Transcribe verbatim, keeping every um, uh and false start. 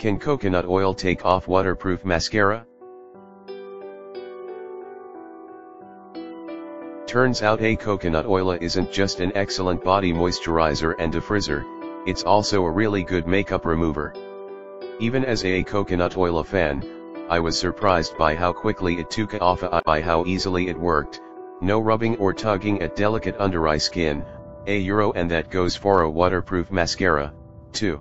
Can coconut oil take off waterproof mascara? Turns out a coconut oil isn't just an excellent body moisturizer and defrizzer, it's also a really good makeup remover. Even as a coconut oil fan, I was surprised by how quickly it took off, by how easily it worked, no rubbing or tugging at delicate under eye skin, a euro and that goes for a waterproof mascara, too.